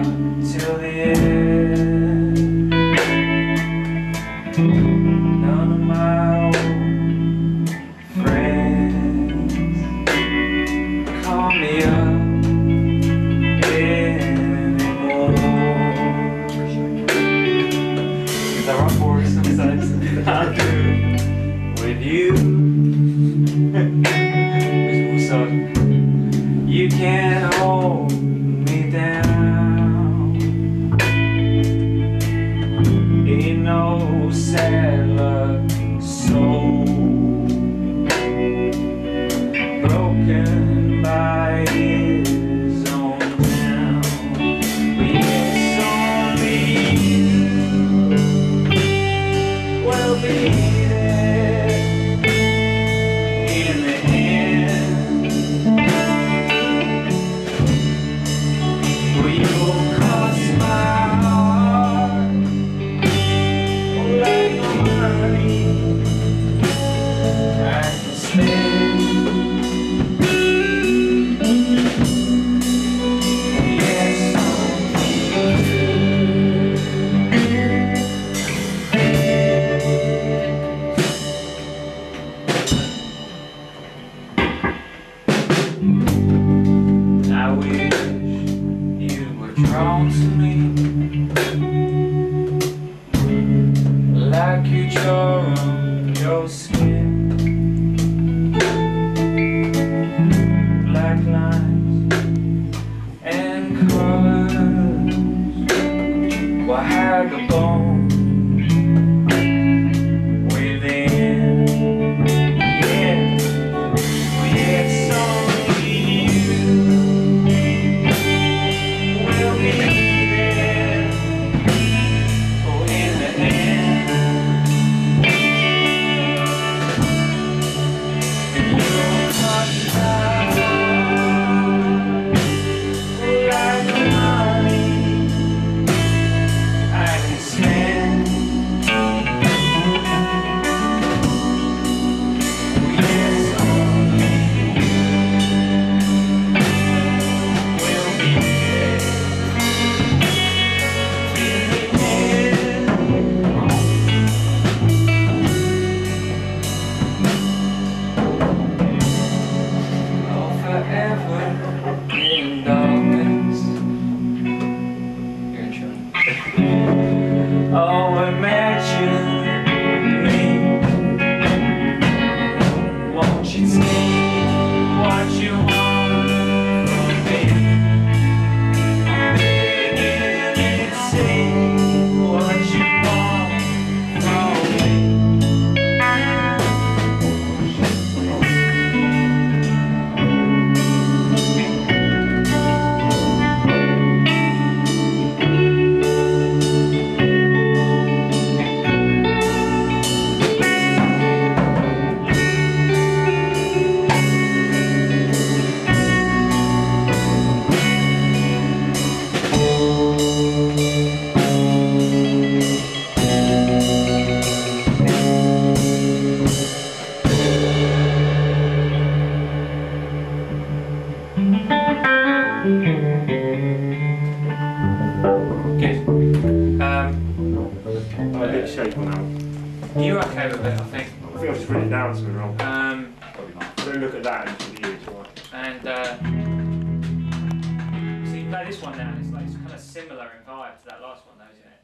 on till the end. None of my old friends call me up anymore. Cause I rock for sometimes I do with you. You can't hold me down. Ain't no saddler soul broken by his own town. It's only you will be there in the end. I wish you were drawn to me like you draw on your skin. Black lines and colors will hide the bone. Oh, imagine me. Won't you see what you want from me? Baby, see what you want from I'll do the shape now. You're okay with it, I think. I think I've just written it down something wrong. Probably not. Don't look at that and you use one. And so you play this one now, and it's like it's kind of similar in vibe to that last one though, isn't it?